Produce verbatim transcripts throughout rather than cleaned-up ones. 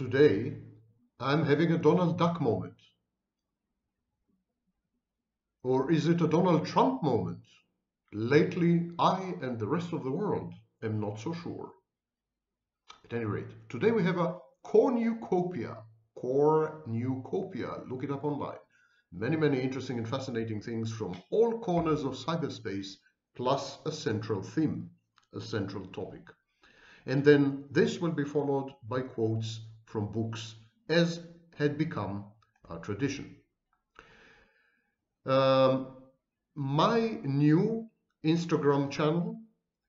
Today, I'm having a Donald Duck moment. Or is it a Donald Trump moment? Lately, I and the rest of the world am not so sure. At any rate, today we have a cornucopia. Cornucopia. Look it up online. Many, many interesting and fascinating things from all corners of cyberspace, plus a central theme, a central topic. And then this will be followed by quotes from books, as had become a tradition. Um, my new Instagram channel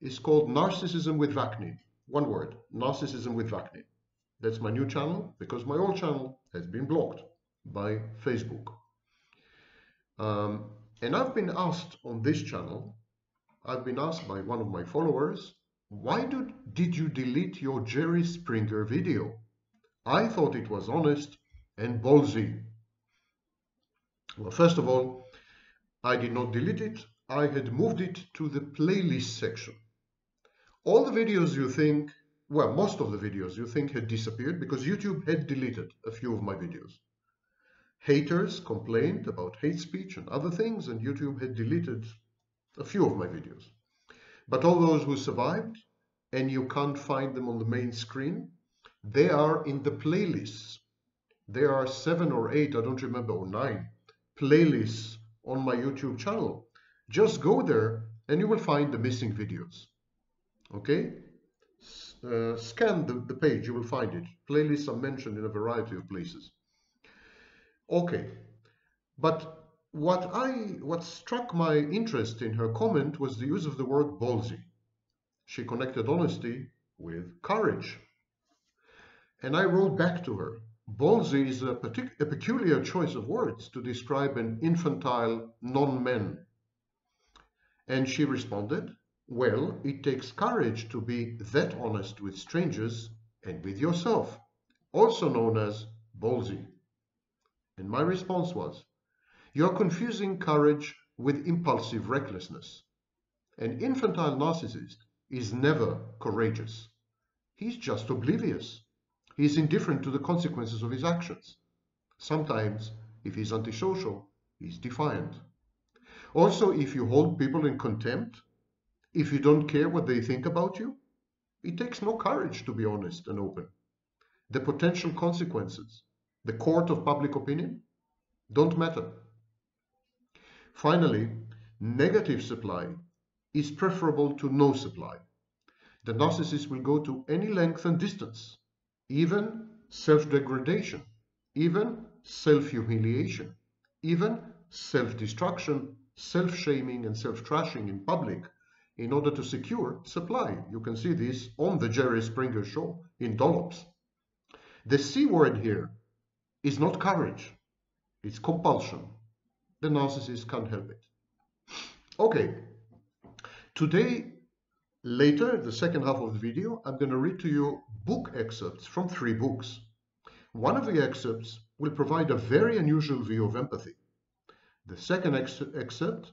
is called Narcissism with Vaknin. One word, Narcissism with Vaknin. That's my new channel, because my old channel has been blocked by Facebook. Um, and I've been asked on this channel, I've been asked by one of my followers, why did, did you delete your Jerry Springer video? I thought it was honest and ballsy. Well, first of all, I did not delete it. I had moved it to the playlist section. All the videos you think, well, most of the videos you think had disappeared because YouTube had deleted a few of my videos. Haters complained about hate speech and other things, and YouTube had deleted a few of my videos. But all those who survived, and you can't find them on the main screen, they are in the playlists. There are seven or eight, I don't remember, or nine playlists on my YouTube channel. Just go there and you will find the missing videos. Okay? Uh, scan the, the page, you will find it. Playlists are mentioned in a variety of places. Okay, but what I what struck my interest in her comment was the use of the word ballsy. She connected honesty with courage. And I wrote back to her, ballsy is a, a peculiar choice of words to describe an infantile non-man. And she responded, well, it takes courage to be that honest with strangers and with yourself, also known as ballsy. And my response was, you're confusing courage with impulsive recklessness. An infantile narcissist is never courageous. He's just oblivious. He's indifferent to the consequences of his actions. Sometimes, if he's antisocial, he's defiant. Also, if you hold people in contempt, if you don't care what they think about you, it takes no courage to be honest and open. The potential consequences, the court of public opinion, don't matter. Finally, negative supply is preferable to no supply. The narcissist will go to any length and distance, even self-degradation, even self-humiliation, even self-destruction, self-shaming and self-trashing in public in order to secure supply. You can see this on the Jerry Springer show in dollops. The C word here is not courage, it's compulsion. The narcissist can't help it. Okay, today, later, the second half of the video, I'm going to read to you book excerpts from three books. One of the excerpts will provide a very unusual view of empathy. The second ex excerpt,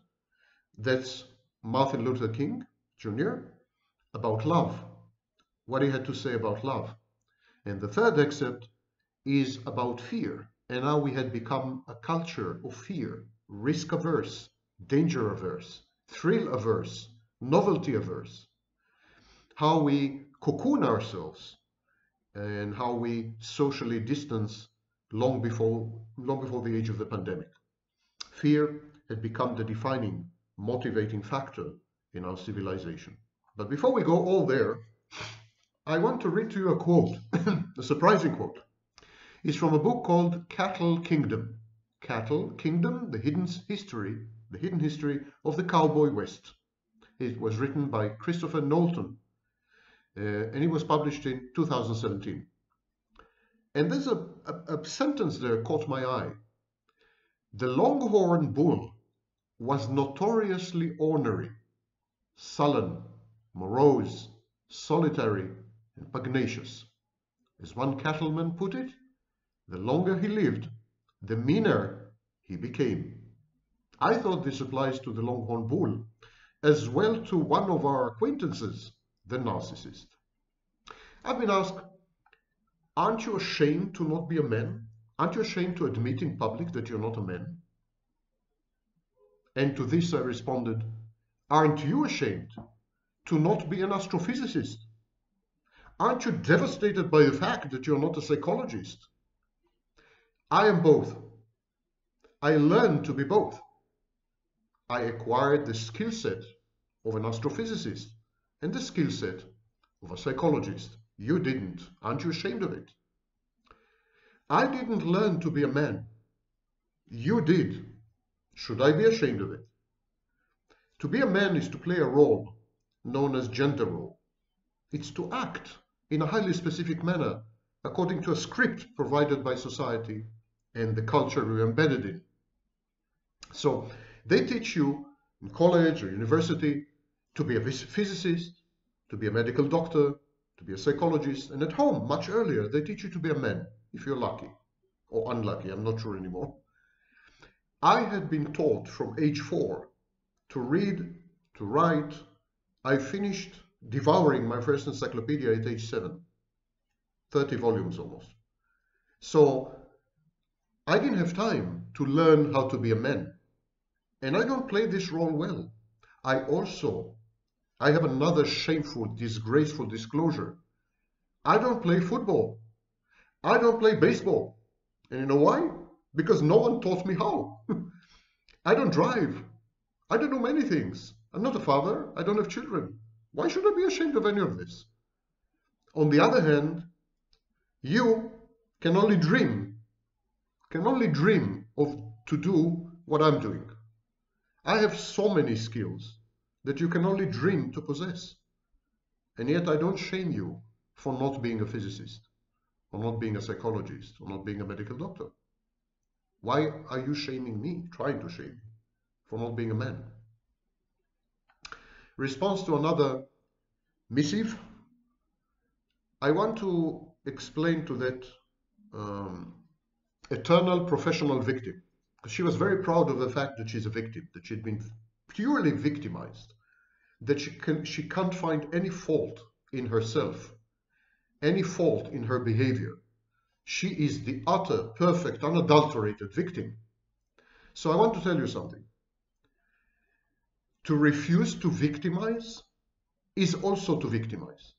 that's Martin Luther King Junior, about love, what he had to say about love. And the third excerpt is about fear, and how we had become a culture of fear, risk-averse, danger-averse, thrill-averse, novelty-averse. How we cocoon ourselves and how we socially distance long before, long before the age of the pandemic. Fear had become the defining, motivating factor in our civilization. But before we go all there, I want to read to you a quote, a surprising quote. It's from a book called Cattle Kingdom. Cattle Kingdom, the hidden history, the hidden history of the cowboy West. It was written by Christopher Knowlton, uh, and it was published in two thousand seventeen. And there's a, a, a sentence there caught my eye. The longhorn bull was notoriously ornery, sullen, morose, solitary, and pugnacious. As one cattleman put it, the longer he lived, the meaner he became. I thought this applies to the longhorn bull, as well to one of our acquaintances, the narcissist. I've been asked, Aren't you ashamed to not be a man? Aren't you ashamed to admit in public that you're not a man? And to this I responded, aren't you ashamed to not be an astrophysicist? Aren't you devastated by the fact that you're not a psychologist? I am both. I learned to be both. I acquired the skill set of an astrophysicist and the skill set of a psychologist. You didn't. Aren't you ashamed of it? I didn't learn to be a man. You did. Should I be ashamed of it? To be a man is to play a role known as gender role. It's to act in a highly specific manner according to a script provided by society and the culture we're embedded in. So they teach you in college or university to be a physicist, to be a medical doctor, to be a psychologist, and at home much earlier they teach you to be a man, if you're lucky or unlucky, I'm not sure anymore. I had been taught from age four to read, to write. I finished devouring my first encyclopedia at age seven, thirty volumes almost. So I didn't have time to learn how to be a man, and I don't play this role well. I also, I have another shameful, disgraceful disclosure. I don't play football. I don't play baseball. And you know why? Because no one taught me how. I don't drive. I don't do many things. I'm not a father. I don't have children. Why should I be ashamed of any of this? On the other hand, you can only dream, can only dream of to do what I'm doing. I have so many skills that you can only dream to possess. And yet I don't shame you for not being a physicist, or not being a psychologist, or not being a medical doctor. Why are you shaming me, trying to shame me, for not being a man? Response to another missive. I want to explain to that um, eternal professional victim, because she was very proud of the fact that she's a victim, that she'd been purely victimized, that she, can, she can't find any fault in herself, any fault in her behavior. She is the utter, perfect, unadulterated victim. So I want to tell you something. To refuse to victimize is also to victimize.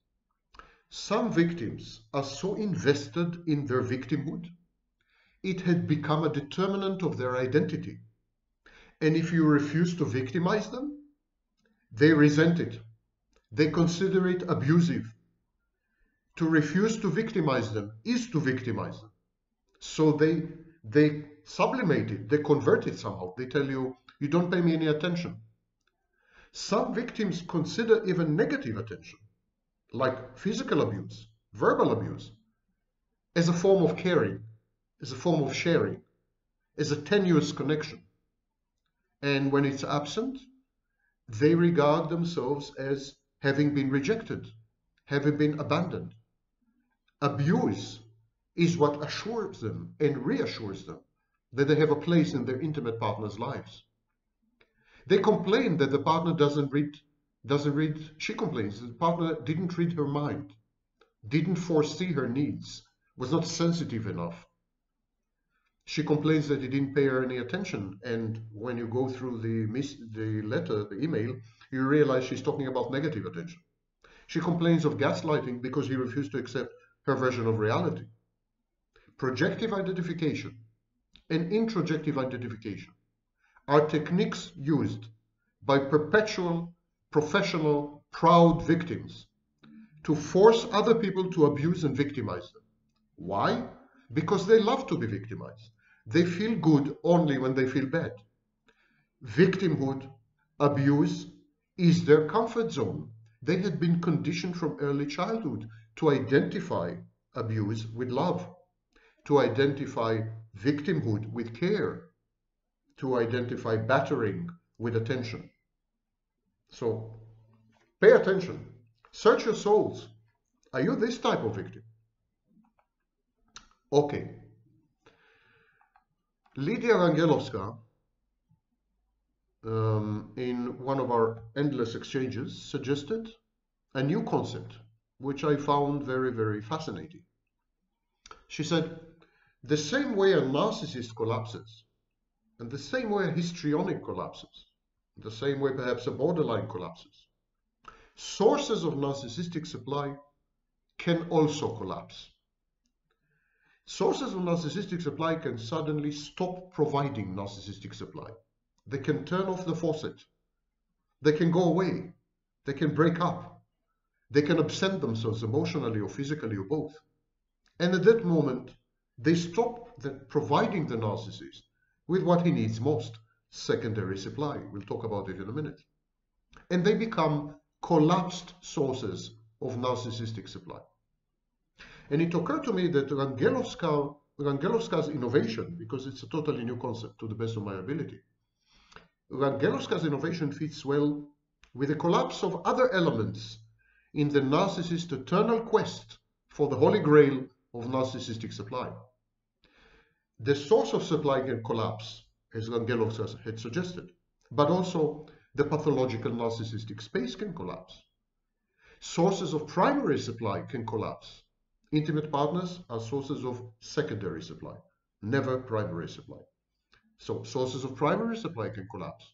Some victims are so invested in their victimhood, it had become a determinant of their identity. And if you refuse to victimize them, they resent it. They consider it abusive. To refuse to victimize them is to victimize them. So they, they sublimate it, they convert it somehow. They tell you, you don't pay me any attention. Some victims consider even negative attention, like physical abuse, verbal abuse, as a form of caring, as a form of sharing, as a tenuous connection. And when it's absent, they regard themselves as having been rejected, having been abandoned. Abuse is what assures them and reassures them that they have a place in their intimate partner's lives. They complain that the partner doesn't read, doesn't read, she complains that the partner didn't read her mind, didn't foresee her needs, was not sensitive enough. She complains that he didn't pay her any attention, and when you go through the, miss, the letter, the email, you realize she's talking about negative attention. She complains of gaslighting because he refused to accept her version of reality. Projective identification and introjective identification are techniques used by perpetual, professional, proud victims to force other people to abuse and victimize them. Why? Because they love to be victimized. They feel good only when they feel bad. Victimhood, abuse, is their comfort zone. They had been conditioned from early childhood to identify abuse with love, to identify victimhood with care, to identify battering with attention. So pay attention, search your souls. Are you this type of victim? Okay. Lidija Rangelovska, um, in one of our endless exchanges, suggested a new concept, which I found very, very fascinating. She said, the same way a narcissist collapses, and the same way a histrionic collapses, the same way perhaps a borderline collapses, sources of narcissistic supply can also collapse. Sources of narcissistic supply can suddenly stop providing narcissistic supply. They can turn off the faucet. They can go away. They can break up. They can absent themselves emotionally or physically or both. And at that moment, they stop the providing the narcissist with what he needs most, secondary supply. We'll talk about it in a minute. And they become collapsed sources of narcissistic supply. And it occurred to me that Rangelovska, Rangelovska's innovation, because it's a totally new concept to the best of my ability, Rangelovska's innovation fits well with the collapse of other elements in the narcissist's eternal quest for the holy grail of narcissistic supply. The source of supply can collapse, as Rangelovska had suggested, but also the pathological narcissistic space can collapse. Sources of primary supply can collapse. Intimate partners are sources of secondary supply, never primary supply. So sources of primary supply can collapse.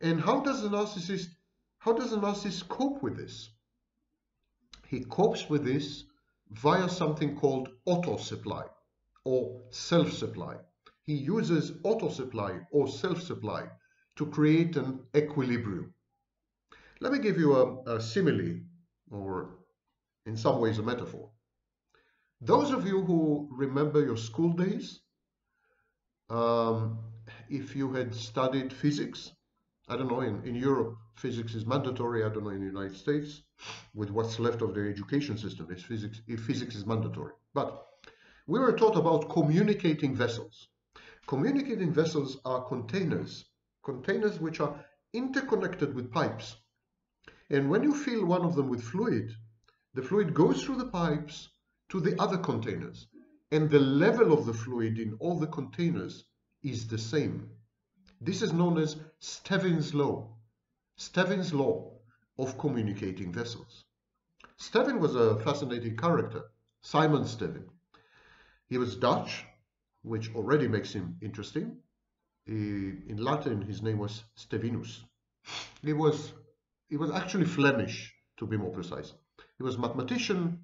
And how does the narcissist, how does the narcissist cope with this? He copes with this via something called auto-supply or self-supply. He uses auto-supply or self-supply to create an equilibrium. Let me give you a, a simile, or in some ways a metaphor. Those of you who remember your school days, um, if you had studied physics, I don't know, in, in Europe physics is mandatory, I don't know in the United States, with what's left of the education system, is physics, if physics is mandatory. But we were taught about communicating vessels. Communicating vessels are containers, containers which are interconnected with pipes. And when you fill one of them with fluid, the fluid goes through the pipes to the other containers, and the level of the fluid in all the containers is the same. This is known as Stevin's law, Stevin's law of communicating vessels. Stevin was a fascinating character, Simon Stevin. He was Dutch, which already makes him interesting. He, in Latin, his name was Stevinus. He was, he was actually Flemish, to be more precise. He was a mathematician,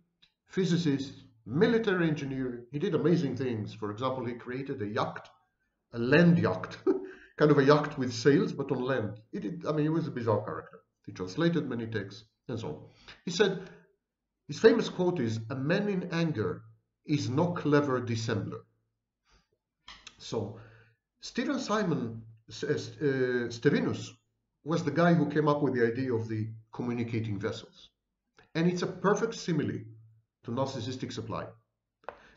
physicist, military engineer. He did amazing things. For example, he created a yacht, a land yacht, kind of a yacht with sails, but on land. He did, I mean, he was a bizarre character. He translated many texts and so on. He said, his famous quote is, "A man in anger is no clever dissembler." So, Stephen Simon says, uh, Stevinus was the guy who came up with the idea of the communicating vessels. And it's a perfect simile to narcissistic supply,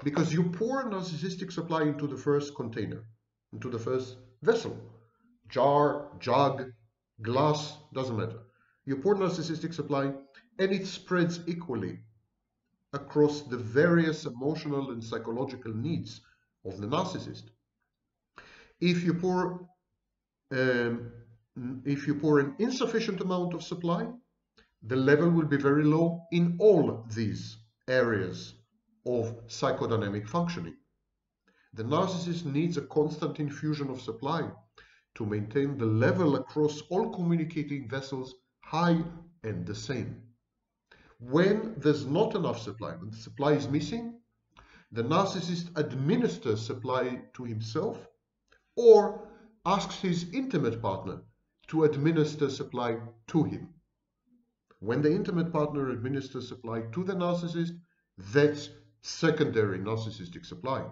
because you pour narcissistic supply into the first container, into the first vessel, jar, jug, glass, doesn't matter. You pour narcissistic supply and it spreads equally across the various emotional and psychological needs of the narcissist. If you pour, um, if you pour an insufficient amount of supply, the level will be very low in all these areas of psychodynamic functioning. The narcissist needs a constant infusion of supply to maintain the level across all communicating vessels high and the same. When there's not enough supply, when the supply is missing, the narcissist administers supply to himself or asks his intimate partner to administer supply to him. When the intimate partner administers supply to the narcissist, that's secondary narcissistic supply.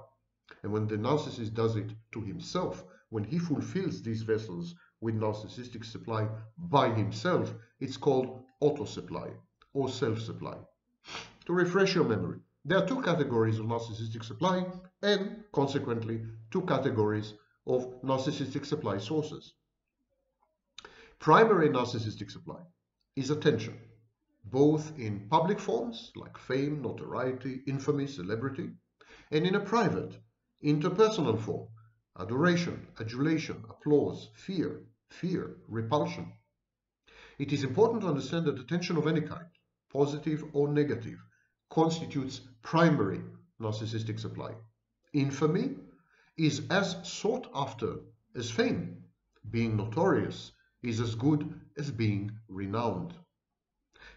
And when the narcissist does it to himself, when he fulfills these vessels with narcissistic supply by himself, it's called auto-supply or self-supply. To refresh your memory, there are two categories of narcissistic supply and, consequently, two categories of narcissistic supply sources. Primary narcissistic supply is attention, both in public forms like fame, notoriety, infamy, celebrity, and in a private, interpersonal form, adoration, adulation, applause, fear, fear, repulsion. It is important to understand that attention of any kind, positive or negative, constitutes primary narcissistic supply. Infamy is as sought after as fame. Being notorious is as good as being renowned.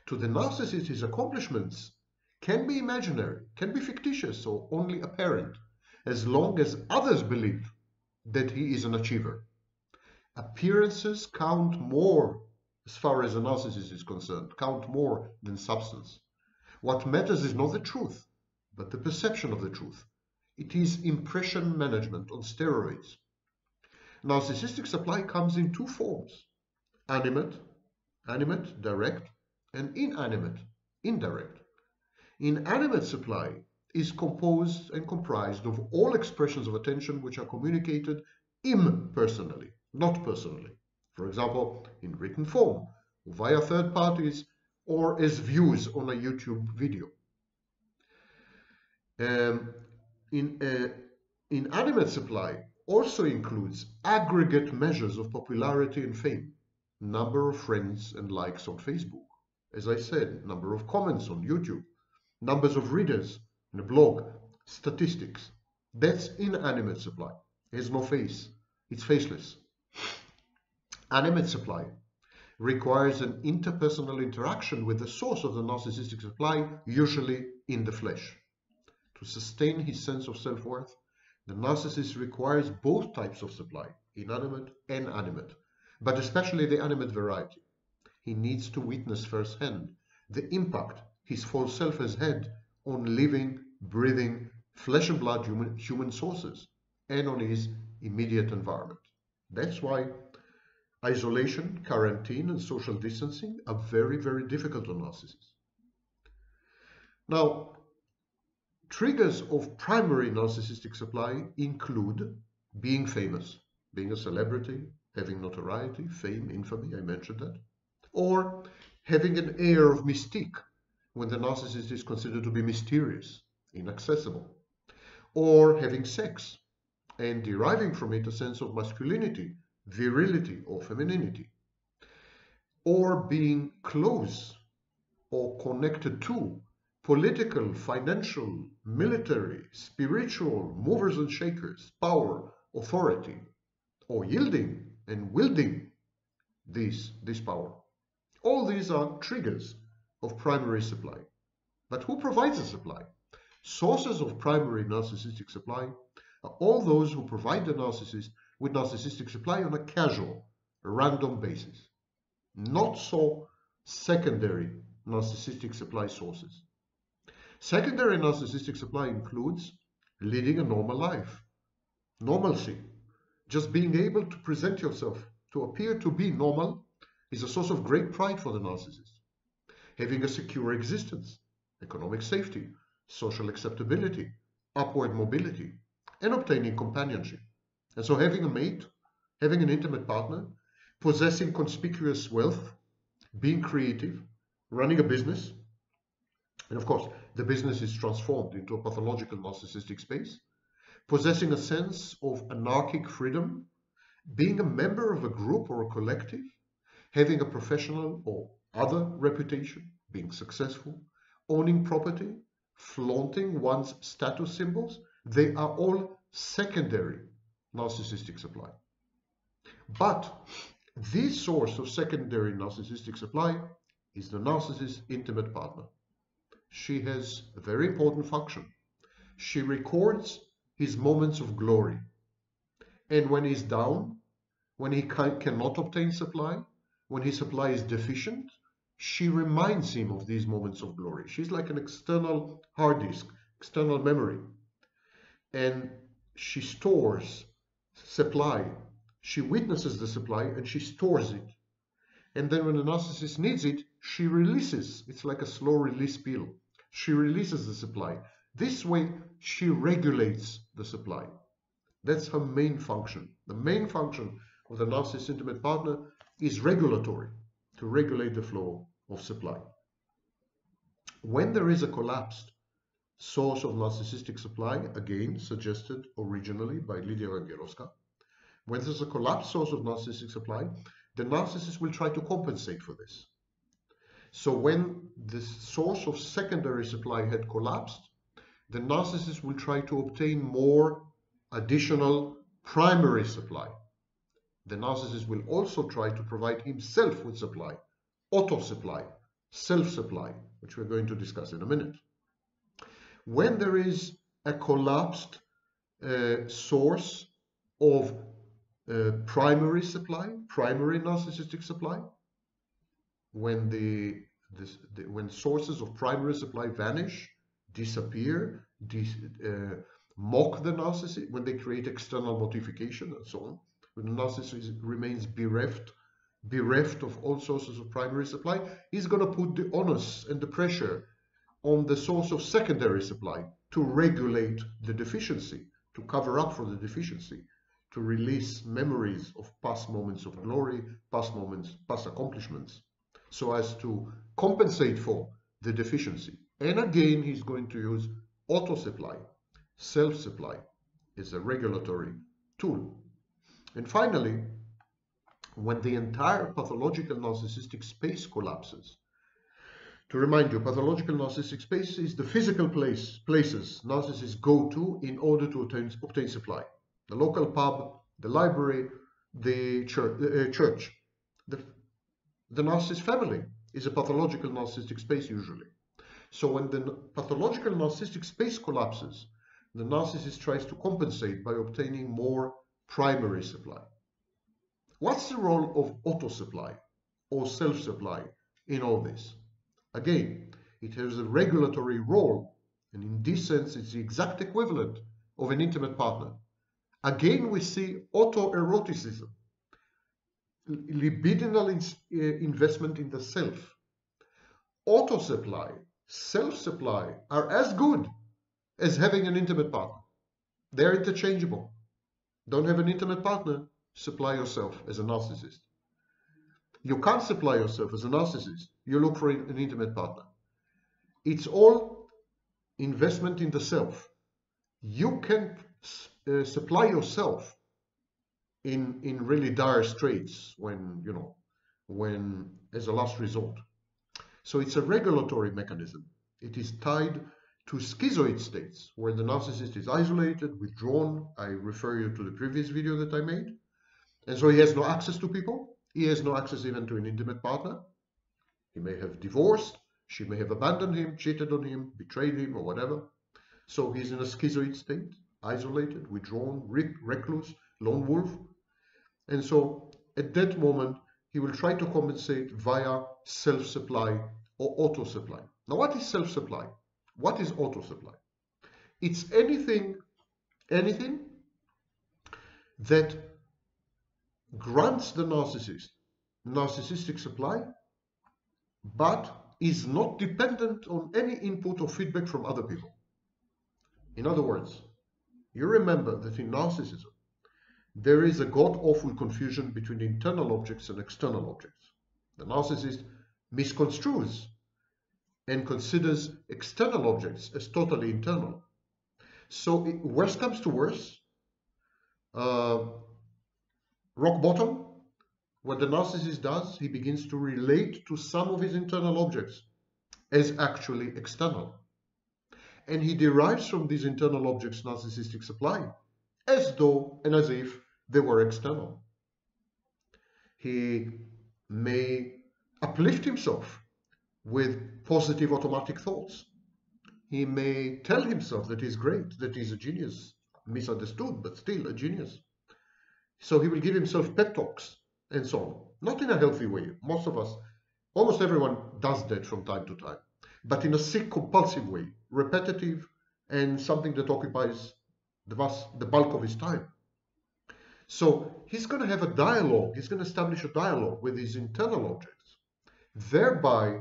To the narcissist, his accomplishments can be imaginary, can be fictitious, or only apparent, as long as others believe that he is an achiever. Appearances count more as far as a narcissist is concerned, count more than substance. What matters is not the truth, but the perception of the truth. It is impression management on steroids. Narcissistic supply comes in two forms: animate, animate, direct, and inanimate, indirect. Inanimate supply is composed and comprised of all expressions of attention which are communicated impersonally, not personally. For example, in written form, via third parties, or as views on a YouTube video. Um, in, uh, inanimate supply also includes aggregate measures of popularity and fame, number of friends and likes on Facebook, as I said, number of comments on YouTube, numbers of readers in a blog, statistics. That's inanimate supply. It has no face. It's faceless. Animate supply requires an interpersonal interaction with the source of the narcissistic supply, usually in the flesh. To sustain his sense of self-worth, the narcissist requires both types of supply, inanimate and animate, but especially the animate variety. He needs to witness firsthand the impact his false self has had on living, breathing, flesh and blood human, human sources, and on his immediate environment. That's why isolation, quarantine, and social distancing are very, very difficult on narcissists. Now, triggers of primary narcissistic supply include being famous, being a celebrity, having notoriety, fame, infamy, I mentioned that, or having an air of mystique when the narcissist is considered to be mysterious, inaccessible, or having sex and deriving from it a sense of masculinity, virility, or femininity, or being close or connected to political, financial, military, spiritual movers and shakers, power, authority, or yielding and wielding this, this power. All these are triggers of primary supply. But who provides the supply? Sources of primary narcissistic supply are all those who provide the narcissist with narcissistic supply on a casual, random basis. Not so secondary narcissistic supply sources. Secondary narcissistic supply includes leading a normal life, normalcy. Just being able to present yourself, to appear to be normal, is a source of great pride for the narcissist. Having a secure existence, economic safety, social acceptability, upward mobility, and obtaining companionship. And so having a mate, having an intimate partner, possessing conspicuous wealth, being creative, running a business. And of course, the business is transformed into a pathological narcissistic space, possessing a sense of anarchic freedom, being a member of a group or a collective, having a professional or other reputation, being successful, owning property, flaunting one's status symbols. They are all secondary narcissistic supply. But the source of secondary narcissistic supply is the narcissist's intimate partner. She has a very important function. She records his moments of glory. And when he's down, when he cannot obtain supply, when his supply is deficient, she reminds him of these moments of glory. She's like an external hard disk, external memory. And she stores supply. She witnesses the supply and she stores it. And then when the narcissist needs it, she releases. It's like a slow release pill. She releases the supply. This way, she regulates the supply. That's her main function. The main function of the narcissist's intimate partner is regulatory, to regulate the flow of supply. When there is a collapsed source of narcissistic supply, again suggested originally by Lidija Rangelovska, when there's a collapsed source of narcissistic supply, the narcissist will try to compensate for this. So when the source of secondary supply had collapsed, the narcissist will try to obtain more additional primary supply. The narcissist will also try to provide himself with supply, auto-supply, self-supply, which we're going to discuss in a minute. When there is a collapsed uh, source of uh, primary supply, primary narcissistic supply, when the, this, the when sources of primary supply vanish, disappear, dis, uh, mock the narcissist, when they create external modification and so on, when the narcissist remains bereft, bereft of all sources of primary supply, he's going to put the onus and the pressure on the source of secondary supply to regulate the deficiency, to cover up for the deficiency, to release memories of past moments of glory, past moments, past accomplishments, so as to compensate for the deficiency. And again, he's going to use auto-supply, self-supply as a regulatory tool. And finally, when the entire pathological narcissistic space collapses, to remind you, pathological narcissistic space is the physical place, places narcissists go to in order to obtain, obtain supply. The local pub, the library, the church. The, uh, church. The, the narcissist family is a pathological narcissistic space usually. So when the pathological narcissistic space collapses, the narcissist tries to compensate by obtaining more primary supply. What's the role of auto-supply or self-supply in all this? Again, it has a regulatory role, and in this sense, it's the exact equivalent of an intimate partner. Again, we see autoeroticism, libidinal in, uh, investment in the self. Auto-supply, self-supply are as good as having an intimate partner. They're interchangeable. Don't have an intimate partner, supply yourself as a narcissist. You can't supply yourself as a narcissist. You look for an intimate partner. It's all investment in the self. You can uh, supply yourself in in really dire straits when, you know, when as a last resort. So it's a regulatory mechanism. It is tied to schizoid states where the narcissist is isolated, withdrawn. I refer you to the previous video that I made. And so he has no access to people. He has no access even to an intimate partner. He may have divorced, she may have abandoned him, cheated on him, betrayed him, or whatever. So he's in a schizoid state, isolated, withdrawn, recluse, lone wolf. And so at that moment, he will try to compensate via self-supply or auto-supply. Now, what is self-supply? What is auto-supply? It's anything, anything that grants the narcissist narcissistic supply, but is not dependent on any input or feedback from other people. In other words, you remember that in narcissism, there is a god-awful confusion between internal objects and external objects. The narcissist misconstrues and considers external objects as totally internal. So, it, worse comes to worse, uh, rock bottom, what the narcissist does, he begins to relate to some of his internal objects as actually external. And he derives from these internal objects narcissistic supply as though and as if they were external. He may uplift himself with positive automatic thoughts. He may tell himself that he's great, that he's a genius, misunderstood, but still a genius. So he will give himself pep talks and so on. Not in a healthy way. Most of us, almost everyone does that from time to time, but in a sick, compulsive way, repetitive, and something that occupies the vast, the bulk of his time. So he's going to have a dialogue. He's going to establish a dialogue with his internal objects, thereby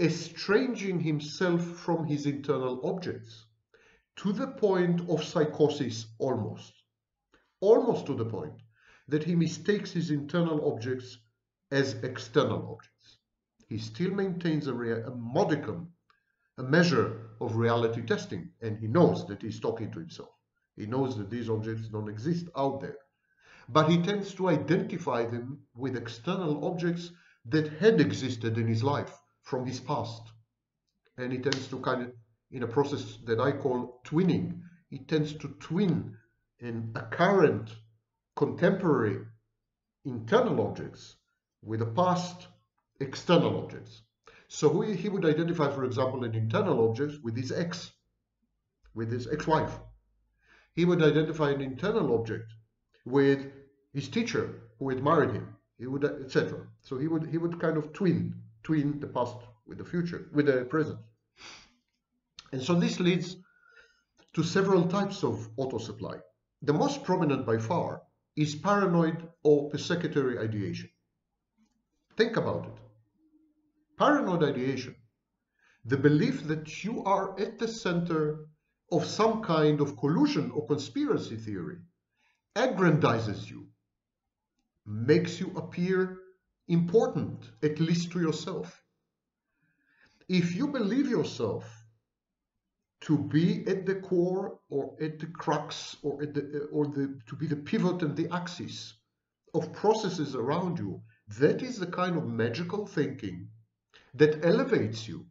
estranging himself from his internal objects to the point of psychosis almost, almost to the point that he mistakes his internal objects as external objects. He still maintains a, a modicum, a measure of reality testing, and he knows that he's talking to himself. He knows that these objects don't exist out there. But he tends to identify them with external objects that had existed in his life from his past. And he tends to kind of in a process that I call twinning. It tends to twin an current contemporary internal objects with the past external objects. So we, he would identify, for example, an internal object with his ex, with his ex-wife. He would identify an internal object with his teacher who had married him. He would, et cetera. So he would he would kind of twin twin the past with the future, with the present. And so this leads to several types of auto supply. The most prominent by far is paranoid or persecutory ideation. Think about it. Paranoid ideation, the belief that you are at the center of some kind of collusion or conspiracy theory, aggrandizes you, makes you appear important, at least to yourself. If you believe yourself to be at the core or at the crux or at the, or the, to be the pivot and the axis of processes around you, that is the kind of magical thinking that elevates you,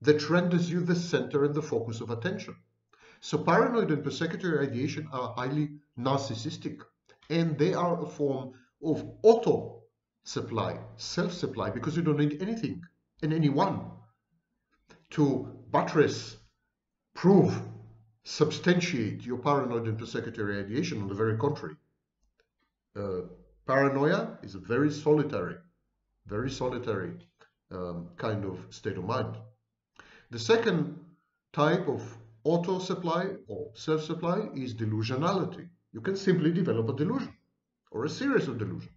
that renders you the center and the focus of attention. So paranoid and persecutory ideation are highly narcissistic, and they are a form of auto-supply, self-supply, because you don't need anything and anyone to buttress, prove, substantiate your paranoid and persecutory ideation. On the very contrary, uh, paranoia is a very solitary, very solitary um, kind of state of mind. The second type of auto-supply or self-supply is delusionality. You can simply develop a delusion or a series of delusions.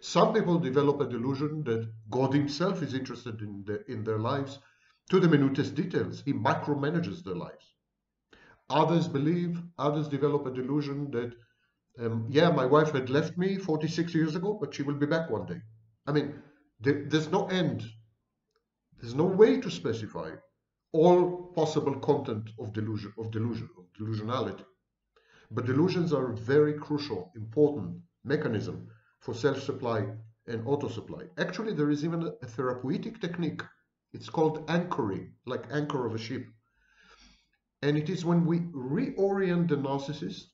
Some people develop a delusion that God himself is interested in, the, in their lives to the minutest details. He micromanages their lives. Others believe, others develop a delusion that, um, yeah, my wife had left me forty-six years ago, but she will be back one day. I mean, there, there's no end. There's no way to specify all possible content of delusion, of delusion, of delusionality. But delusions are a very crucial, important mechanism for self-supply and auto-supply. Actually, there is even a therapeutic technique. It's called anchoring, like anchor of a ship. And it is when we reorient the narcissist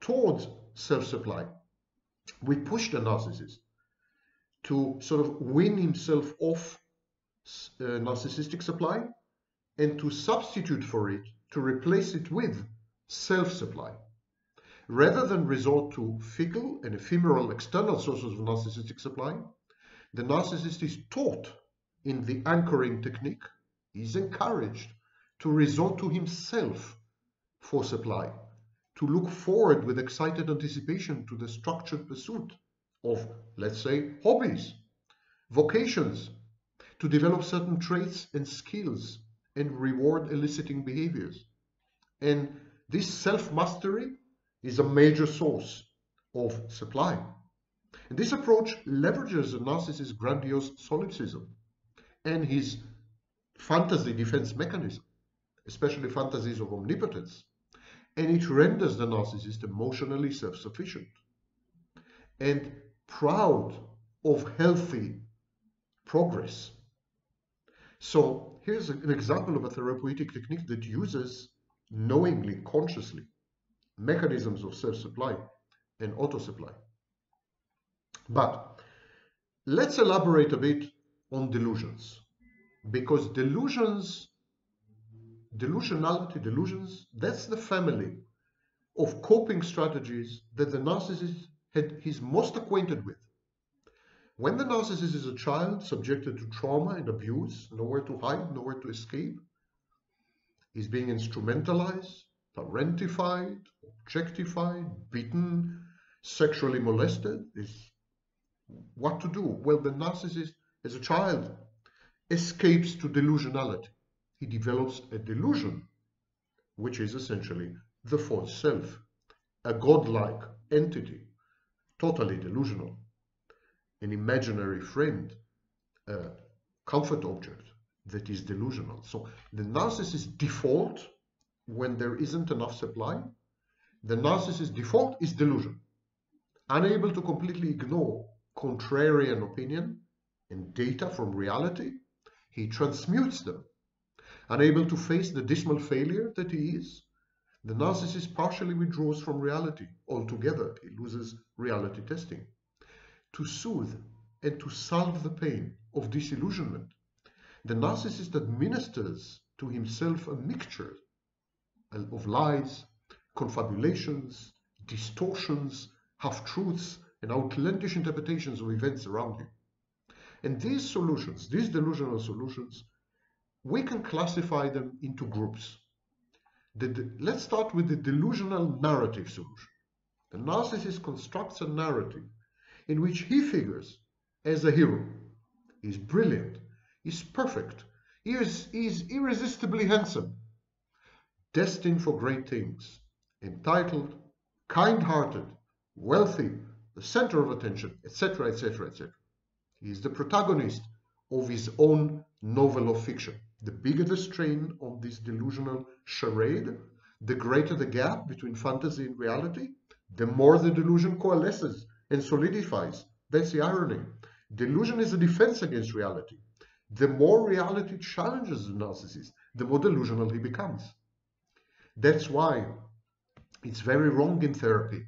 towards self-supply. We push the narcissist to sort of wean himself off uh, narcissistic supply and to substitute for it, to replace it with self-supply. Rather than resort to fickle and ephemeral external sources of narcissistic supply, the narcissist is taught in the anchoring technique, is encouraged to resort to himself for supply, to look forward with excited anticipation to the structured pursuit of, let's say, hobbies, vocations, to develop certain traits and skills and reward eliciting behaviors. And this self-mastery is a major source of supply. And this approach leverages the narcissist's grandiose solipsism and his fantasy defense mechanism, especially fantasies of omnipotence, and it renders the narcissist emotionally self-sufficient and proud of healthy progress. So here's an example of a therapeutic technique that uses knowingly, consciously, mechanisms of self-supply and auto-supply. But let's elaborate a bit on delusions, because delusions, delusionality, delusions, that's the family of coping strategies that the narcissist had, he's most acquainted with. When the narcissist is a child subjected to trauma and abuse, nowhere to hide, nowhere to escape, he's being instrumentalized, parentified, objectified, beaten, sexually molested, is what to do? Well, the narcissist as a child escapes to delusionality. He develops a delusion, which is essentially the false self, a godlike entity, totally delusional, an imaginary friend, a comfort object that is delusional. So the narcissist default, when there isn't enough supply, the narcissist's default is delusion. Unable to completely ignore contrarian opinion and data from reality, he transmutes them. Unable to face the dismal failure that he is, the narcissist partially withdraws from reality altogether. He loses reality testing. To soothe and to salve the pain of disillusionment, the narcissist administers to himself a mixture of lies, confabulations, distortions, half-truths, and outlandish interpretations of events around him. And these solutions, these delusional solutions, we can classify them into groups. The let's start with the delusional narrative solution. The narcissist constructs a narrative in which he figures as a hero. He's brilliant, he's perfect, he is, he is irresistibly handsome, destined for great things, entitled, kind-hearted, wealthy, the center of attention, et cetera, et cetera, et cetera. He is the protagonist of his own novel of fiction. The bigger the strain on this delusional charade, the greater the gap between fantasy and reality, the more the delusion coalesces and solidifies. That's the irony. Delusion is a defense against reality. The more reality challenges the narcissist, the more delusional he becomes. That's why it's very wrong in therapy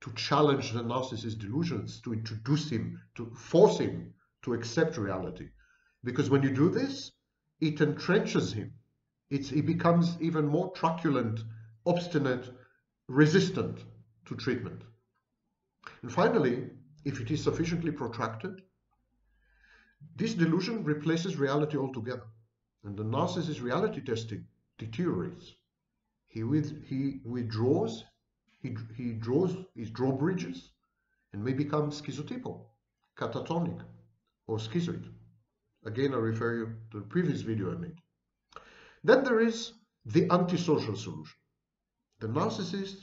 to challenge the narcissist's delusions, to introduce him, to force him to accept reality. Because when you do this, it entrenches him. It's, he becomes even more truculent, obstinate, resistant to treatment. And finally, if it is sufficiently protracted, this delusion replaces reality altogether, and the narcissist's reality testing deteriorates. He, with, he withdraws, he, he draws his drawbridges, and may become schizotypal, catatonic, or schizoid. Again, I refer you to the previous video I made. Then there is the antisocial solution. The narcissist,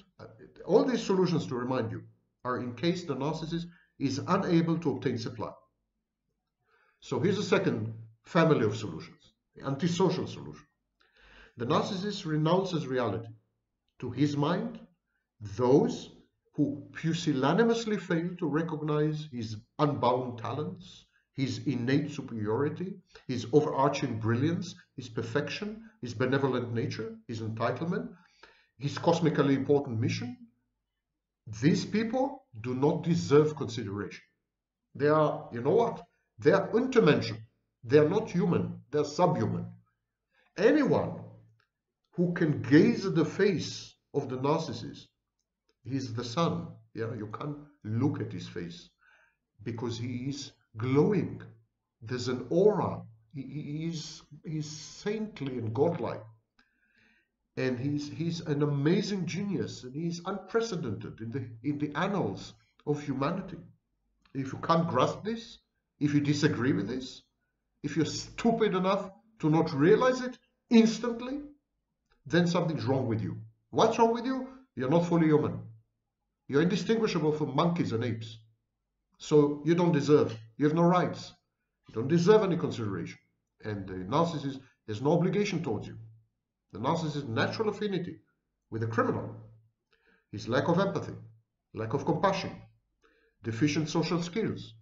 all these solutions, to remind you, are in case the narcissist is unable to obtain supply. So here's a second family of solutions, the antisocial solution. The narcissist renounces reality. To his mind, those who pusillanimously fail to recognize his unbound talents, his innate superiority, his overarching brilliance, his perfection, his benevolent nature, his entitlement, his cosmically important mission, these people do not deserve consideration. They are, you know what? They are interdimensional. They are not human. They are subhuman. Anyone who can gaze at the face of the narcissist, he's the sun. Yeah, you can't look at his face because he is glowing. There's an aura. He is he's saintly and godlike, and he's he's an amazing genius, and he's unprecedented in the in the annals of humanity. If you can't grasp this, if you disagree with this, if you're stupid enough to not realize it instantly, then something's wrong with you. What's wrong with you? You're not fully human. You're indistinguishable from monkeys and apes. So you don't deserve. You have no rights. You don't deserve any consideration. And the narcissist has no obligation towards you. The narcissist's natural affinity with a criminal, his lack of empathy, lack of compassion, deficient social skills,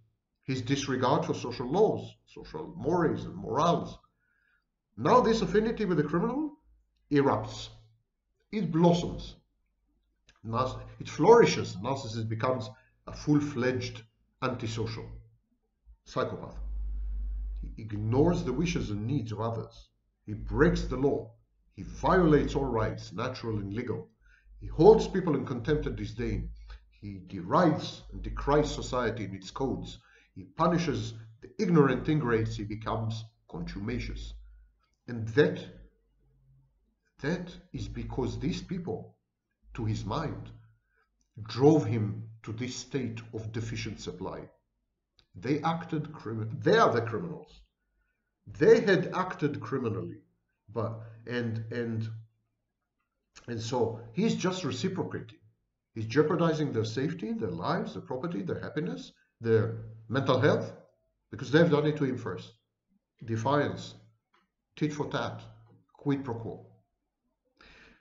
his disregard for social laws, social mores and morals. Now this affinity with the criminal erupts. It blossoms. It flourishes. The narcissist becomes a full-fledged antisocial psychopath. He ignores the wishes and needs of others. He breaks the law. He violates all rights, natural and legal. He holds people in contempt and disdain. He derides and decries society and its codes. He punishes the ignorant ingrates. He becomes contumacious. And that, that is because these people, to his mind, drove him to this state of deficient supply. They acted criminal. They are the criminals. They had acted criminally, but and and and so he's just reciprocating. He's jeopardizing their safety, their lives, their property, their happiness, their mental health, because they've done it to him first. Defiance, tit for tat, quid pro quo.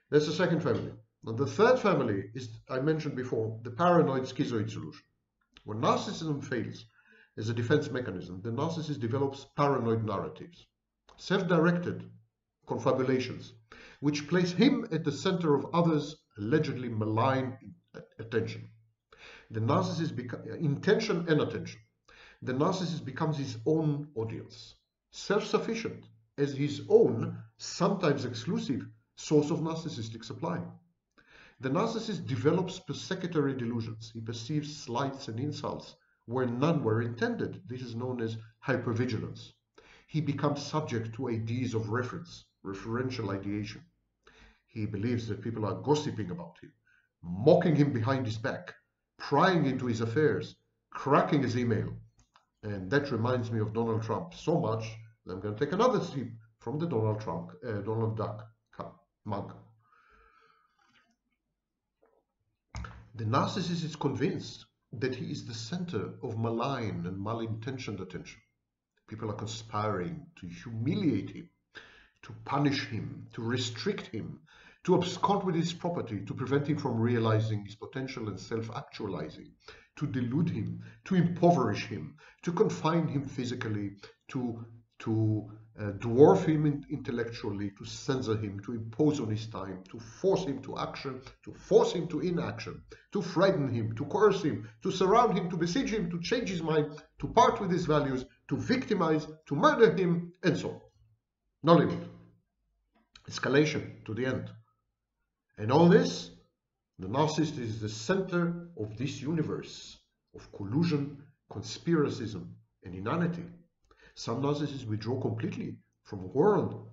That's the second family. And the third family is, I mentioned before, the paranoid schizoid solution. When narcissism fails as a defense mechanism, the narcissist develops paranoid narratives, self-directed, confabulations, which place him at the center of others' allegedly malign attention. The narcissist becomes intention and attention. The narcissist becomes his own audience, self-sufficient as his own, sometimes exclusive, source of narcissistic supply. The narcissist develops persecutory delusions. He perceives slights and insults where none were intended. This is known as hypervigilance. He becomes subject to ideas of reference, referential ideation. He believes that people are gossiping about him, mocking him behind his back, prying into his affairs, cracking his email. And that reminds me of Donald Trump so much that I'm going to take another sip from the Donald Trump, uh, Donald Duck cup, mug. The narcissist is convinced that he is the center of malign and malintentioned attention. People are conspiring to humiliate him, to punish him, to restrict him, to abscond with his property, to prevent him from realizing his potential and self-actualizing, to delude him, to impoverish him, to confine him physically, to, to uh, dwarf him intellectually, to censor him, to impose on his time, to force him to action, to force him to inaction, to frighten him, to coerce him, to surround him, to besiege him, to change his mind, to part with his values, to victimize, to murder him, and so on. No limit. Escalation to the end. And all this, the narcissist is the center of this universe of collusion, conspiracism, and inanity. Some narcissists withdraw completely from a world,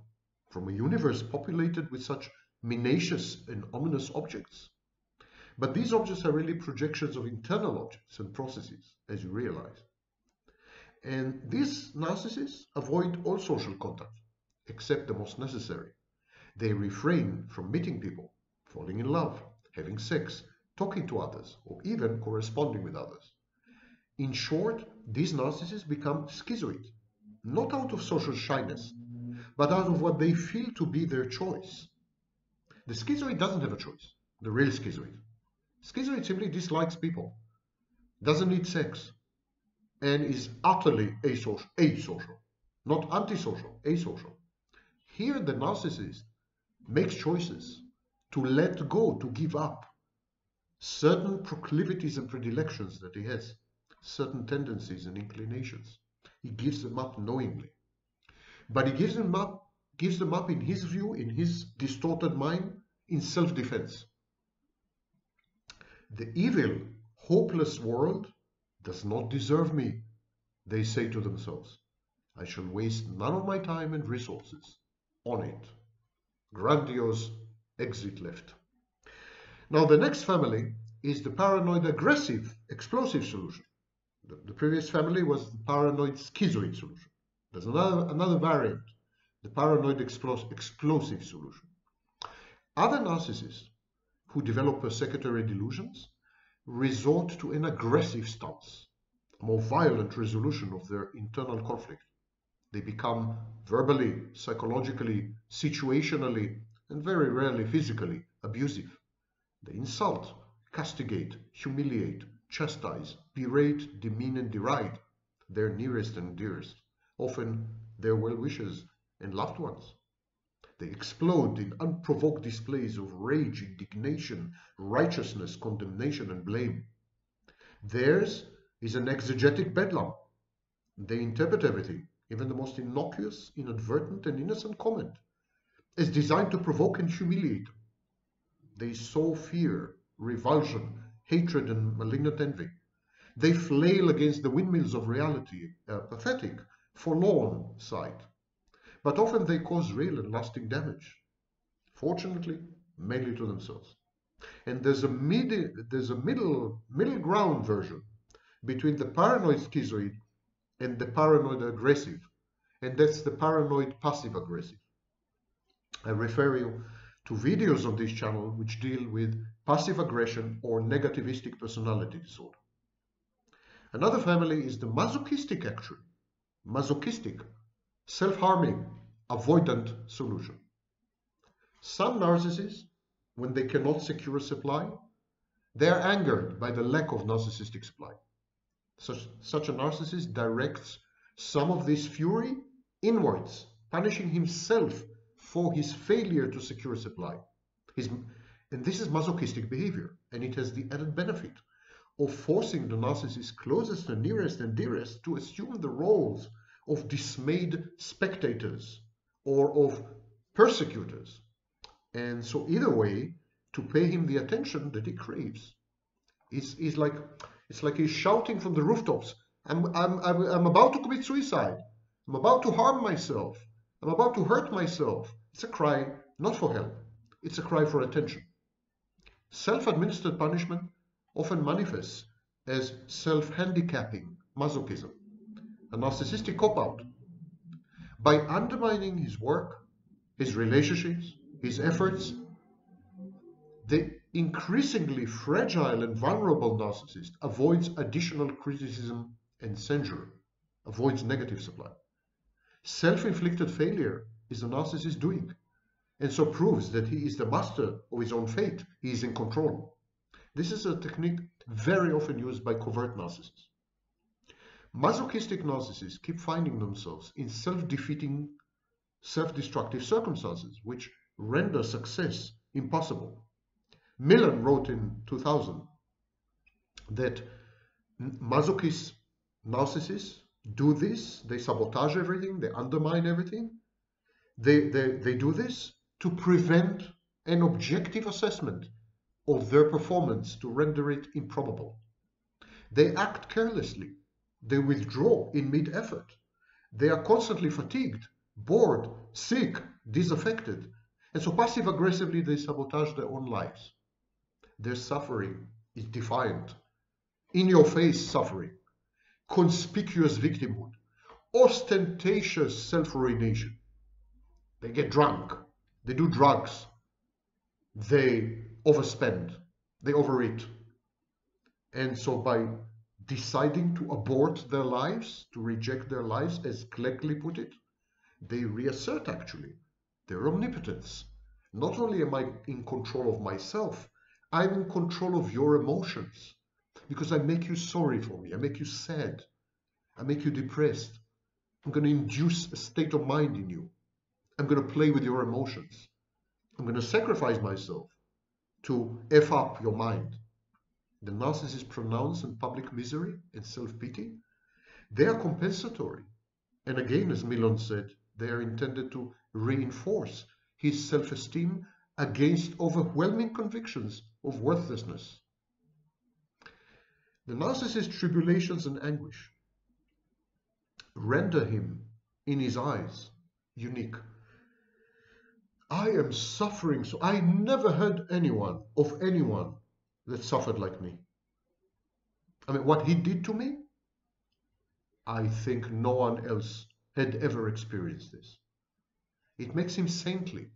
from a universe populated with such minacious and ominous objects. But these objects are really projections of internal objects and processes, as you realize. And these narcissists avoid all social contact, except the most necessary. They refrain from meeting people, falling in love, having sex, talking to others, or even corresponding with others. In short, these narcissists become schizoid, not out of social shyness, but out of what they feel to be their choice. The schizoid doesn't have a choice, the real schizoid. Schizoid simply dislikes people, doesn't need sex, and is utterly asocial, asocial, not antisocial, asocial. Here the narcissist makes choices to let go, to give up certain proclivities and predilections that he has, certain tendencies and inclinations. He gives them up knowingly. But he gives them up, gives them up in his view, in his distorted mind, in self-defense. The evil, hopeless world does not deserve me, they say to themselves. I shall waste none of my time and resources on it. Grandiose exit left. Now the next family is the paranoid aggressive explosive solution. The, the previous family was the paranoid schizoid solution. There's another, another variant, the paranoid explos, explosive solution. Other narcissists who develop persecutory delusions resort to an aggressive stance, a more violent resolution of their internal conflict. They become verbally, psychologically, situationally, and very rarely physically abusive. They insult, castigate, humiliate, chastise, berate, demean, and deride their nearest and dearest, often their well-wishers and loved ones. They explode in unprovoked displays of rage, indignation, righteousness, condemnation, and blame. Theirs is an exegetic bedlam. They interpret everything, even the most innocuous, inadvertent, and innocent comment, is designed to provoke and humiliate. They sow fear, revulsion, hatred, and malignant envy. They flail against the windmills of reality, a pathetic, forlorn sight. But often they cause real and lasting damage, fortunately, mainly to themselves. And there's a, mid there's a middle, middle ground version between the paranoid schizoid and the paranoid aggressive, and that's the paranoid passive aggressive. I refer you to videos on this channel which deal with passive aggression or negativistic personality disorder. Another family is the masochistic action, masochistic, self-harming, avoidant solution. Some narcissists, when they cannot secure supply, they are angered by the lack of narcissistic supply. Such, such a narcissist directs some of this fury inwards, punishing himself for his failure to secure supply. His, and this is masochistic behavior, and it has the added benefit of forcing the narcissist closest and nearest and dearest to assume the roles of dismayed spectators or of persecutors, and so either way, to pay him the attention that he craves. It's, it's like it's like he's shouting from the rooftops, I'm, I'm, I'm, I'm about to commit suicide, I'm about to harm myself, I'm about to hurt myself. It's a cry not for help, it's a cry for attention. Self-administered punishment often manifests as self-handicapping masochism, a narcissistic cop-out. By undermining his work, his relationships, his efforts, the increasingly fragile and vulnerable narcissist avoids additional criticism and censure, avoids negative supply. Self-inflicted failure is the narcissist's doing, and so proves that he is the master of his own fate, he is in control. This is a technique very often used by covert narcissists. Masochistic narcissists keep finding themselves in self-defeating, self-destructive circumstances, which render success impossible. Millon wrote in two thousand that masochist narcissists do this, they sabotage everything, they undermine everything. They, they, they do this to prevent an objective assessment of their performance, to render it improbable. They act carelessly, they withdraw in mid-effort, they are constantly fatigued, bored, sick, disaffected, and so passive-aggressively they sabotage their own lives. Their suffering is defiant, in-your-face suffering, conspicuous victimhood, ostentatious self-ruination. They get drunk, they do drugs, they overspend, they overeat. And so by deciding to abort their lives, to reject their lives, as Cleckley put it, they reassert actually their omnipotence. Not only am I in control of myself, I'm in control of your emotions, because I make you sorry for me, I make you sad, I make you depressed, I'm going to induce a state of mind in you, I'm going to play with your emotions, I'm going to sacrifice myself to F up your mind. The narcissist pronounce in public misery and self-pity, they are compensatory, and again, as Millon said, they are intended to reinforce his self-esteem against overwhelming convictions of worthlessness. The narcissist's tribulations and anguish render him, in his eyes, unique. I am suffering, so I never heard anyone, of anyone, that suffered like me. I mean, what he did to me, I think no one else had ever experienced this. It makes him saintly,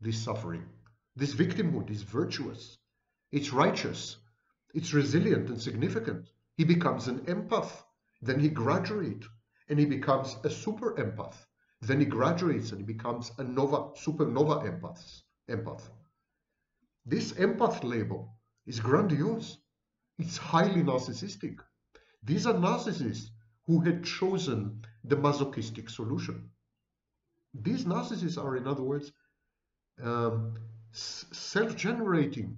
this suffering. This victimhood is virtuous, it's righteous, it's resilient and significant. He becomes an empath, then he graduates, and he becomes a super empath. Then he graduates and he becomes a nova, supernova empath, empath. This empath label is grandiose, it's highly narcissistic. These are narcissists who had chosen the masochistic solution. These narcissists are, in other words, um, self-generating.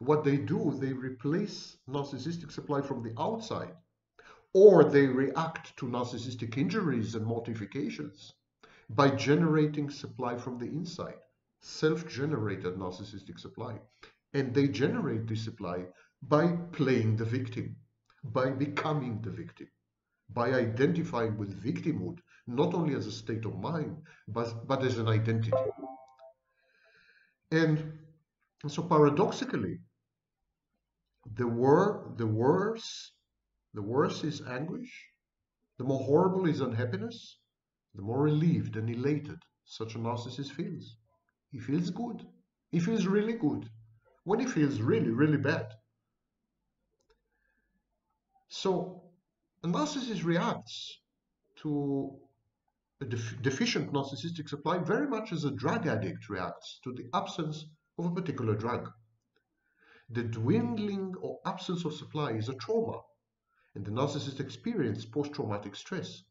What they do, they replace narcissistic supply from the outside, or they react to narcissistic injuries and mortifications by generating supply from the inside, self-generated narcissistic supply. And they generate this supply by playing the victim, by becoming the victim, by identifying with victimhood, not only as a state of mind, but, but as an identity. And, and so paradoxically, the, wor the worse, the worse is anguish, the more horrible is unhappiness, the more relieved and elated such a narcissist feels. He feels good. He feels really good. When he feels really, really bad. So a narcissist reacts to a def deficient narcissistic supply very much as a drug addict reacts to the absence of a particular drug. The dwindling or absence of supply is a trauma, and the narcissist experiences post-traumatic stress.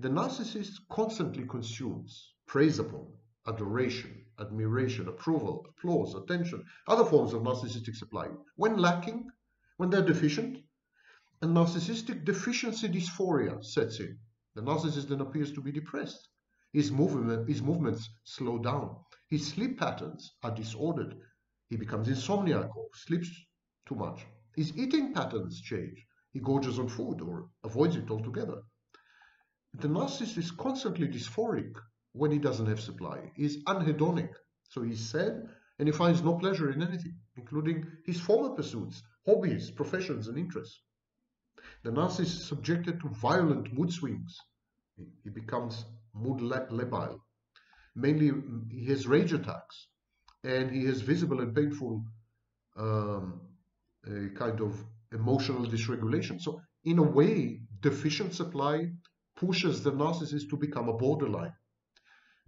The narcissist constantly consumes, preys upon, adoration, admiration, approval, applause, attention, other forms of narcissistic supply, when lacking, when they're deficient, and narcissistic deficiency dysphoria sets in. The narcissist then appears to be depressed. His, movement, his movements slow down. His sleep patterns are disordered. He becomes insomniac or sleeps too much. His eating patterns change. He gorges on food or avoids it altogether. The narcissist is constantly dysphoric when he doesn't have supply. He's anhedonic, so he's sad and he finds no pleasure in anything, including his former pursuits, hobbies, professions, and interests. The narcissist is subjected to violent mood swings. He becomes mood-labile. Mainly, he has rage attacks, and he has visible and painful um, a kind of emotional dysregulation. So, in a way, deficient supply pushes the narcissist to become a borderline.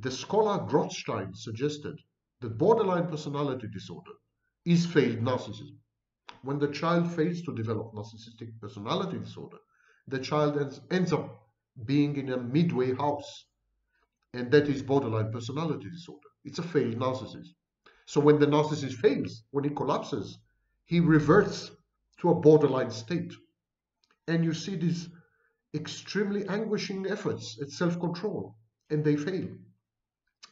The scholar Grotstein suggested that borderline personality disorder is failed narcissism. When the child fails to develop narcissistic personality disorder, the child ends, ends up being in a midway house, and that is borderline personality disorder. It's a failed narcissist. So when the narcissist fails, when he collapses, he reverts to a borderline state. And you see these extremely anguishing efforts at self-control, and they fail.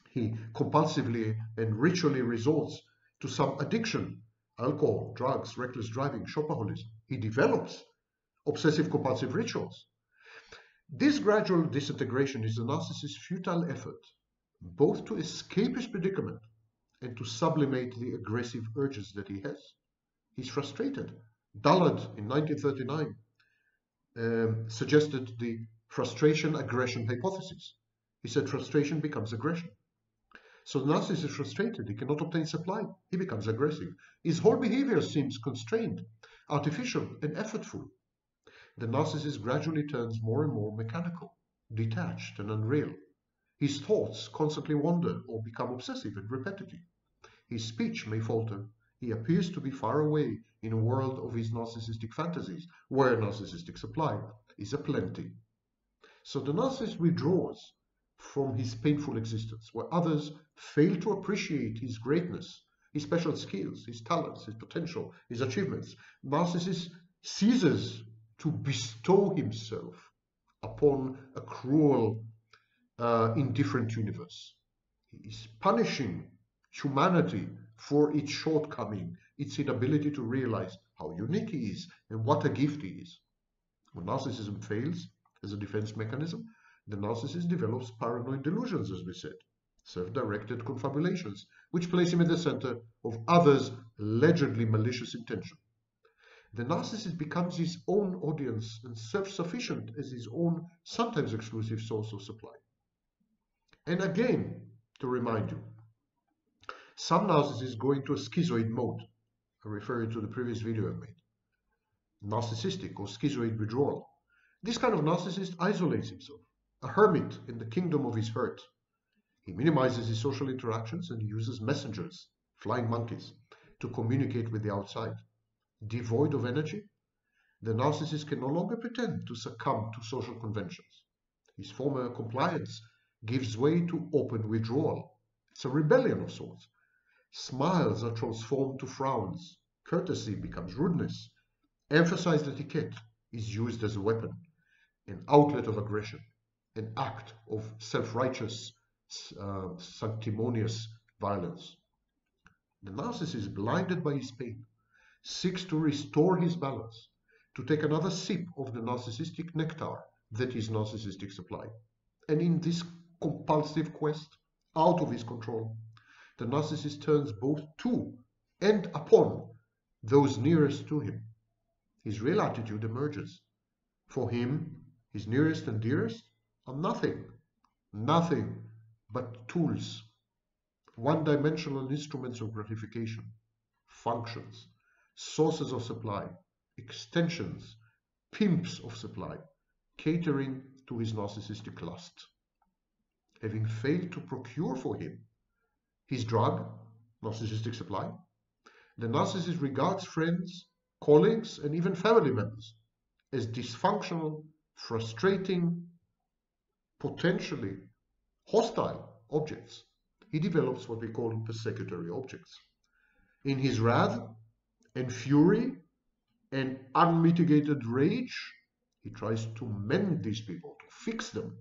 He compulsively and ritually resorts to some addiction, alcohol, drugs, reckless driving, shopaholism. He develops obsessive-compulsive rituals. This gradual disintegration is the narcissist's futile effort, both to escape his predicament and to sublimate the aggressive urges that he has. He's frustrated. Dallard, in nineteen thirty-nine, um, suggested the frustration-aggression hypothesis. He said frustration becomes aggression. So the narcissist is frustrated. He cannot obtain supply. He becomes aggressive. His whole behavior seems constrained, artificial, and effortful. The narcissist gradually turns more and more mechanical, detached, and unreal. His thoughts constantly wander or become obsessive and repetitive. His speech may falter. He appears to be far away in a world of his narcissistic fantasies, where narcissistic supply is a plenty. So the narcissist withdraws from his painful existence, where others fail to appreciate his greatness, his special skills, his talents, his potential, his achievements. Narcissist ceases to bestow himself upon a cruel, uh, indifferent universe. He is punishing humanity for its shortcoming, its inability to realize how unique he is and what a gift he is. When narcissism fails as a defense mechanism, the narcissist develops paranoid delusions, as we said, self-directed confabulations, which place him at the center of others' allegedly malicious intention. The narcissist becomes his own audience and self-sufficient as his own, sometimes exclusive, source of supply. And again, to remind you, some narcissists go into a schizoid mode. I refer you to the previous video I made. Narcissistic or schizoid withdrawal. This kind of narcissist isolates himself, a hermit in the kingdom of his hurt. He minimizes his social interactions and uses messengers, flying monkeys, to communicate with the outside. Devoid of energy, the narcissist can no longer pretend to succumb to social conventions. His former compliance gives way to open withdrawal. It's a rebellion of sorts. Smiles are transformed to frowns. Courtesy becomes rudeness. Emphasized etiquette is used as a weapon, an outlet of aggression, an act of self-righteous, uh, sanctimonious violence. The narcissist, blinded by his pain, seeks to restore his balance, to take another sip of the narcissistic nectar that is narcissistic supply. And in this compulsive quest, out of his control, the narcissist turns both to and upon those nearest to him. His real attitude emerges. For him, his nearest and dearest are nothing, nothing but tools, one-dimensional instruments of gratification, functions, sources of supply, extensions, pimps of supply, catering to his narcissistic lust. Having failed to procure for him his drug, narcissistic supply, the narcissist regards friends, colleagues, and even family members as dysfunctional, frustrating, potentially hostile objects. he develops what we call persecutory objects. In his wrath and fury and unmitigated rage, he tries to mend these people, to fix them,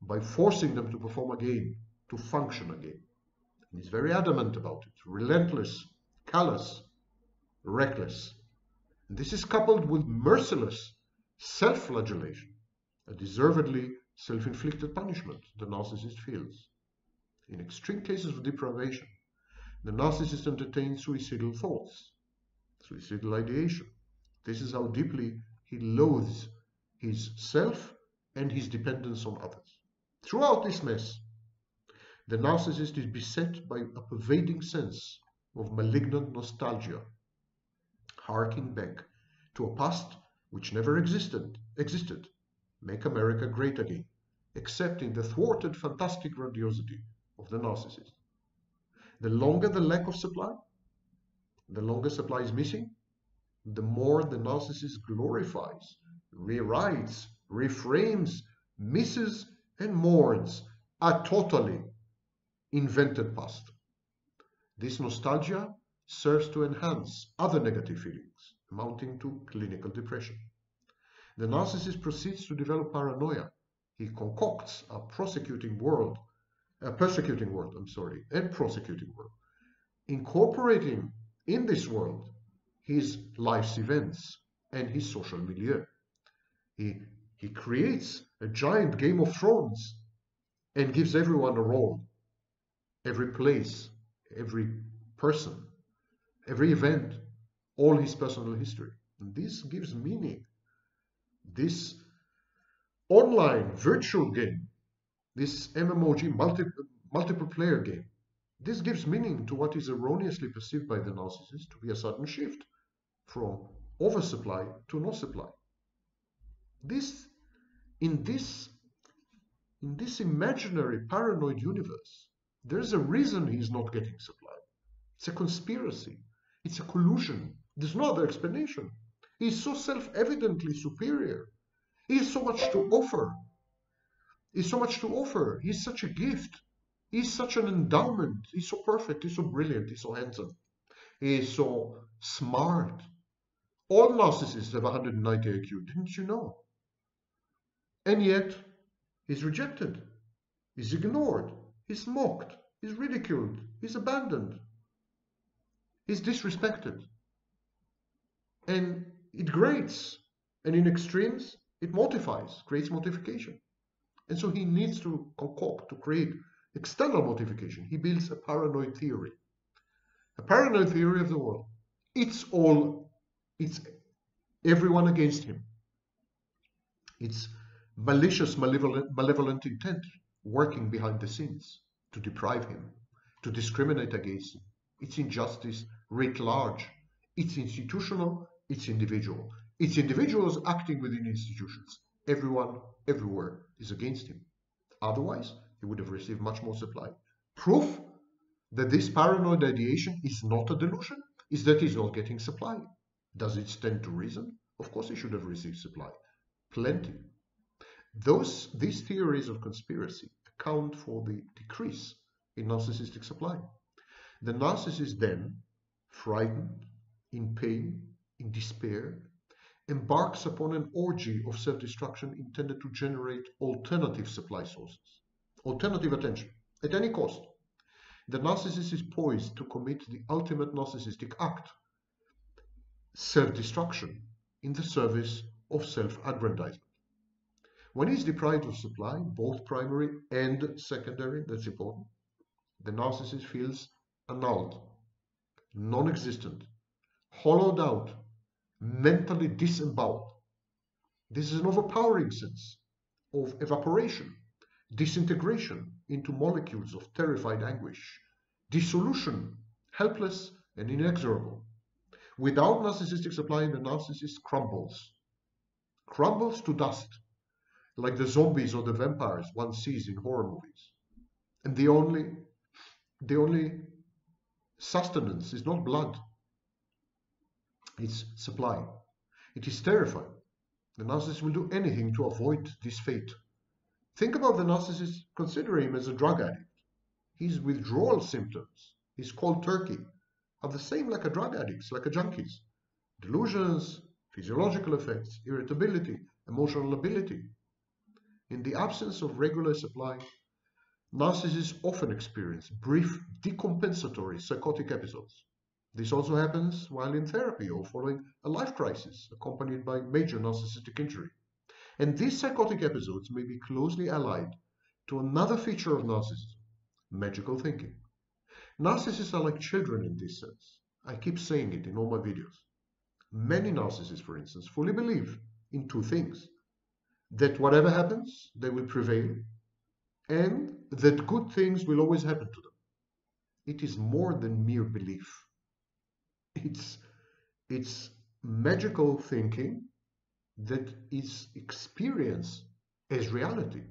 by forcing them to perform again, to function again. And he's very adamant about it, relentless, callous, reckless. And this is coupled with merciless self-flagellation, a deservedly self-inflicted punishment the narcissist feels. In extreme cases of deprivation, the narcissist entertains suicidal thoughts, suicidal ideation. This is how deeply he loathes his self and his dependence on others. Throughout this mess, the narcissist is beset by a pervading sense of malignant nostalgia, harking back to a past which never existed, existed. Make America great again, except in the thwarted fantastic grandiosity of the narcissist. The longer the lack of supply, the longer supply is missing, the more the narcissist glorifies, rewrites, reframes, misses, and mourns a totally invented past. This nostalgia serves to enhance other negative feelings, amounting to clinical depression. The narcissist proceeds to develop paranoia. He concocts a prosecuting world, a persecuting world, I'm sorry, and prosecuting world, incorporating in this world his life's events and his social milieu. He, he creates a giant Game of Thrones and gives everyone a role, every place, every person, every event, all his personal history. And this gives meaning. This online virtual game, this M M O G, multi, multiple player game, this gives meaning to what is erroneously perceived by the narcissist to be a sudden shift from oversupply to no supply. This, in this, in this imaginary paranoid universe, there's a reason he's not getting supply. It's a conspiracy. It's a collusion. There's no other explanation. He is so self-evidently superior. He has so much to offer. He has so much to offer. He is such a gift. He is such an endowment. He is so perfect. He is so brilliant. He is so handsome. He is so smart. All narcissists have one hundred ninety I Q. Didn't you know? And yet, he's rejected. He's ignored. He's mocked. He's ridiculed. He's abandoned. He's disrespected. And it grates, and in extremes, it mortifies, creates mortification. And so he needs to concoct, to create external mortification. He builds a paranoid theory, a paranoid theory of the world. It's all, it's everyone against him. It's malicious, malevolent, malevolent intent working behind the scenes to deprive him, to discriminate against him. It's injustice writ large. It's institutional. It's individual. It's individuals acting within institutions. Everyone, everywhere is against him. Otherwise, he would have received much more supply. Proof that this paranoid ideation is not a delusion is that he's not getting supply. Does it stand to reason? Of course, he should have received supply. Plenty. Those, these theories of conspiracy account for the decrease in narcissistic supply. The narcissist then, frightened, in pain, in despair, embarks upon an orgy of self-destruction intended to generate alternative supply sources, alternative attention, at any cost. The narcissist is poised to commit the ultimate narcissistic act, self-destruction, in the service of self-aggrandizement. When he's deprived of supply, both primary and secondary, that's important, the narcissist feels annulled, non-existent, hollowed out, mentally disemboweled. This is an overpowering sense of evaporation, disintegration into molecules of terrified anguish, dissolution, helpless and inexorable. Without narcissistic supply, the narcissist crumbles, crumbles to dust, like the zombies or the vampires one sees in horror movies. And the only, the only sustenance is not blood. It's supply. It is terrifying. The narcissist will do anything to avoid this fate. Think about the narcissist. Consider him as a drug addict. his withdrawal symptoms, his cold turkey, are the same like a drug addict's, like a junkie's. Delusions, physiological effects, irritability, emotional ability. In the absence of regular supply, narcissists often experience brief decompensatory psychotic episodes. This also happens while in therapy or following a life crisis accompanied by major narcissistic injury. And these psychotic episodes may be closely allied to another feature of narcissism, magical thinking. Narcissists are like children in this sense. I keep saying it in all my videos. Many narcissists, for instance, fully believe in two things: that whatever happens, they will prevail, and that good things will always happen to them. It is more than mere belief. It's, it's magical thinking that is experienced as reality.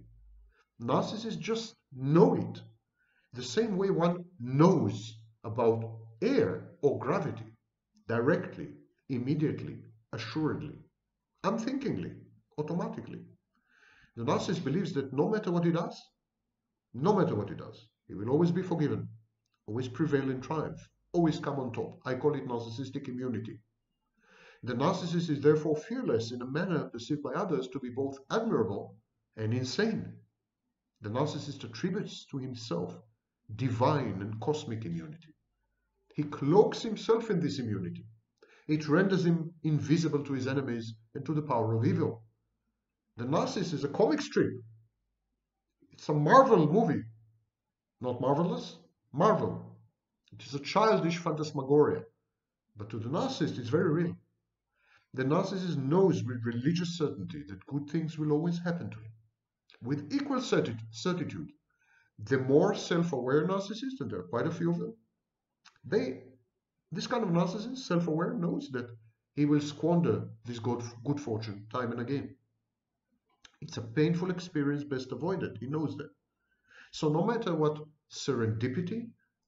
Narcissists just know it, the same way one knows about air or gravity, directly, immediately, assuredly, unthinkingly, automatically. The narcissist believes that no matter what he does, no matter what he does, he will always be forgiven, always prevail and triumph, always come on top. I call it narcissistic immunity. The narcissist is therefore fearless in a manner perceived by others to be both admirable and insane. The narcissist attributes to himself divine and cosmic immunity. He cloaks himself in this immunity. It renders him invisible to his enemies and to the power of evil. The narcissist is a comic strip. It's a Marvel movie. Not marvelous, Marvel. It is a childish phantasmagoria. But to the narcissist, it's very real. The narcissist knows with religious certainty that good things will always happen to him. With equal certitude, the more self-aware narcissists, and there are quite a few of them, they This kind of narcissist, self-aware, knows that he will squander this good, good fortune time and again. It's a painful experience best avoided. He knows that. So no matter what serendipity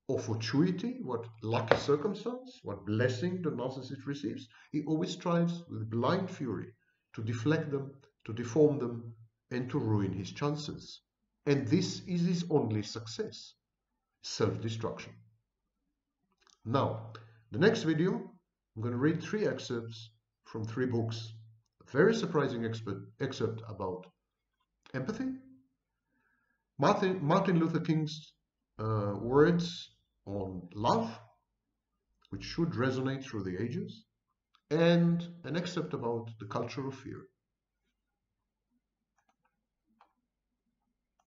or fortuity, what lucky circumstance, what blessing the narcissist receives, he always strives with blind fury to deflect them, to deform them, and to ruin his chances. And this is his only success: self-destruction. Now, the next video, I'm going to read three excerpts from three books. A very surprising excerpt about empathy. Martin, Martin Luther King's uh, words on love, which should resonate through the ages. And an excerpt about the culture of fear.